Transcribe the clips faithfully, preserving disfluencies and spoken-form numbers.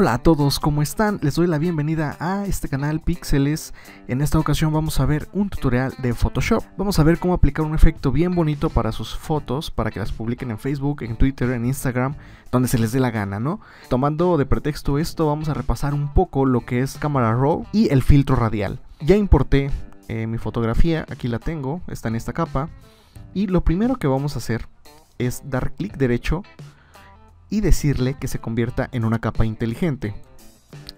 Hola a todos, ¿cómo están? Les doy la bienvenida a este canal Píxeles. En esta ocasión vamos a ver un tutorial de Photoshop. Vamos a ver cómo aplicar un efecto bien bonito para sus fotos, para que las publiquen en Facebook, en Twitter, en Instagram, donde se les dé la gana, ¿no? Tomando de pretexto esto, vamos a repasar un poco lo que es Camera Raw y el filtro radial. Ya importé eh, mi fotografía, aquí la tengo, está en esta capa. Y lo primero que vamos a hacer es dar clic derecho y decirle que se convierta en una capa inteligente.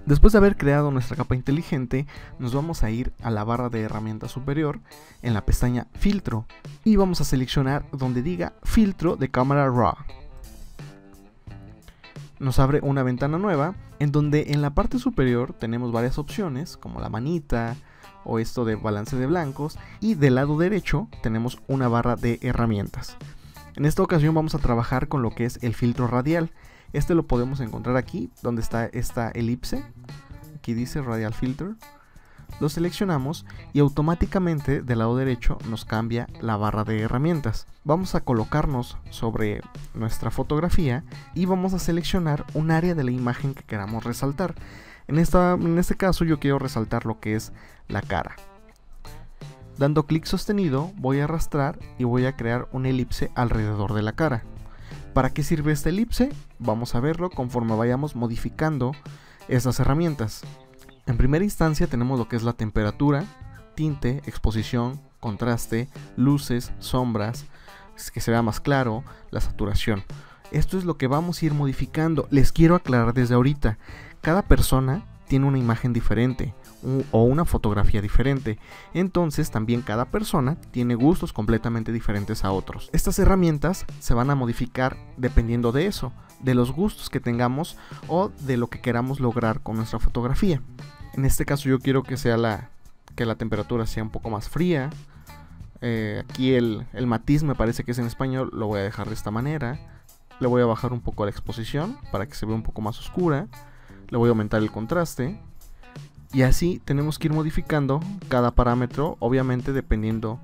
Después de haber creado nuestra capa inteligente, nos vamos a ir a la barra de herramientas superior en la pestaña filtro y vamos a seleccionar donde diga filtro de Camera Raw. Nos abre una ventana nueva en donde en la parte superior tenemos varias opciones como la manita o esto de balance de blancos, y del lado derecho tenemos una barra de herramientas. En esta ocasión vamos a trabajar con lo que es el filtro radial. Este lo podemos encontrar aquí, donde está esta elipse. Aquí dice Radial Filter. Lo seleccionamos y automáticamente del lado derecho nos cambia la barra de herramientas. Vamos a colocarnos sobre nuestra fotografía y vamos a seleccionar un área de la imagen que queramos resaltar. En, esta, en este caso yo quiero resaltar lo que es la cara. Dando clic sostenido voy a arrastrar y voy a crear una elipse alrededor de la cara. ¿Para qué sirve esta elipse? Vamos a verlo conforme vayamos modificando estas herramientas. En primera instancia tenemos lo que es la temperatura, tinte, exposición, contraste, luces, sombras, que se vea más claro, la saturación. Esto es lo que vamos a ir modificando. Les quiero aclarar desde ahorita, cada persona tiene una imagen diferente o una fotografía diferente, entonces también cada persona tiene gustos completamente diferentes a otros. Estas herramientas se van a modificar dependiendo de eso, de los gustos que tengamos o de lo que queramos lograr con nuestra fotografía. En este caso yo quiero que sea la, que la temperatura sea un poco más fría. Eh, aquí el, el matiz me parece que es en español, lo voy a dejar de esta manera. Le voy a bajar un poco la exposición para que se vea un poco más oscura. Le voy a aumentar el contraste. Y así tenemos que ir modificando cada parámetro, obviamente dependiendo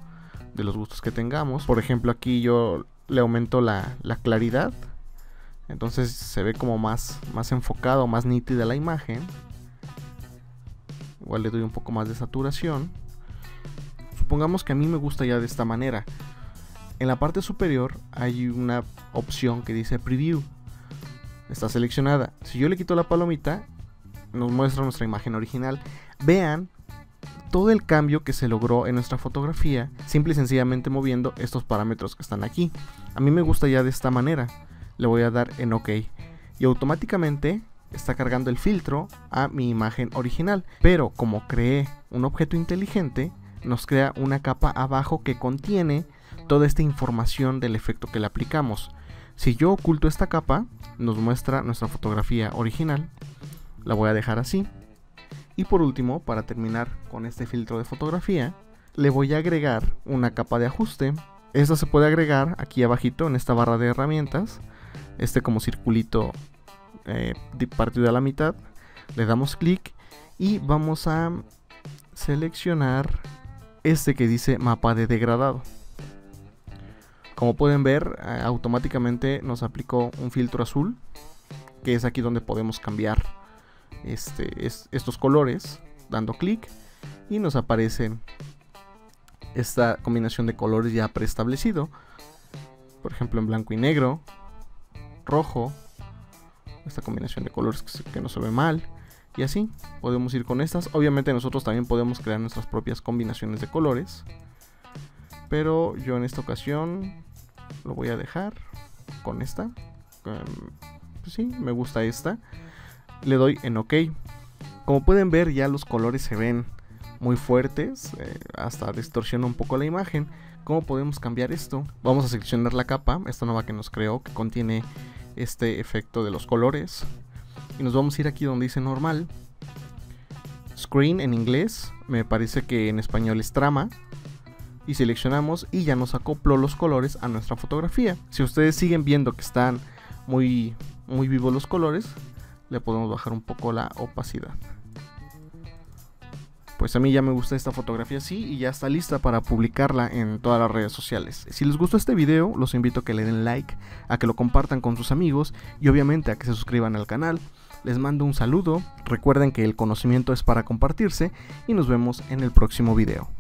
de los gustos que tengamos. Por ejemplo, aquí yo le aumento la, la claridad, entonces se ve como más, más enfocado, más nítida la imagen. Igual le doy un poco más de saturación. Supongamos que a mí me gusta ya de esta manera. En la parte superior hay una opción que dice Preview. Está seleccionada. Si yo le quito la palomita, nos muestra nuestra imagen original. Vean todo el cambio que se logró en nuestra fotografía, simple y sencillamente moviendo estos parámetros que están aquí. A mí me gusta ya de esta manera. Le voy a dar en OK y automáticamente está cargando el filtro a mi imagen original. Pero como creé un objeto inteligente, nos crea una capa abajo que contiene toda esta información del efecto que le aplicamos. Si yo oculto esta capa, nos muestra nuestra fotografía original. La voy a dejar así. Y por último, para terminar con este filtro de fotografía, le voy a agregar una capa de ajuste. Esta se puede agregar aquí abajito en esta barra de herramientas. Este como circulito eh, partido a la mitad. Le damos clic y vamos a seleccionar este que dice mapa de degradado. Como pueden ver, eh, automáticamente nos aplicó un filtro azul, que es aquí donde podemos cambiar Este, es, estos colores, dando clic, y nos aparece esta combinación de colores ya preestablecido, por ejemplo en blanco y negro, rojo, esta combinación de colores que, se, que no se ve mal, y así podemos ir con estas. Obviamente nosotros también podemos crear nuestras propias combinaciones de colores, pero yo en esta ocasión lo voy a dejar con esta. Um, pues sí, me gusta esta. Le doy en OK. Como pueden ver, ya los colores se ven muy fuertes, eh, hasta distorsiona un poco la imagen. ¿Cómo podemos cambiar esto? Vamos a seleccionar la capa, esta nueva que nos creó, que contiene este efecto de los colores, y nos vamos a ir aquí donde dice normal, screen en inglés, me parece que en español es trama, y seleccionamos y ya nos acopló los colores a nuestra fotografía. Si ustedes siguen viendo que están muy, muy vivos los colores, le podemos bajar un poco la opacidad. pues a mí ya me gusta esta fotografía así y ya está lista para publicarla en todas las redes sociales. Si les gustó este video, los invito a que le den like, a que lo compartan con sus amigos y obviamente a que se suscriban al canal. Les mando un saludo, recuerden que el conocimiento es para compartirse y nos vemos en el próximo video.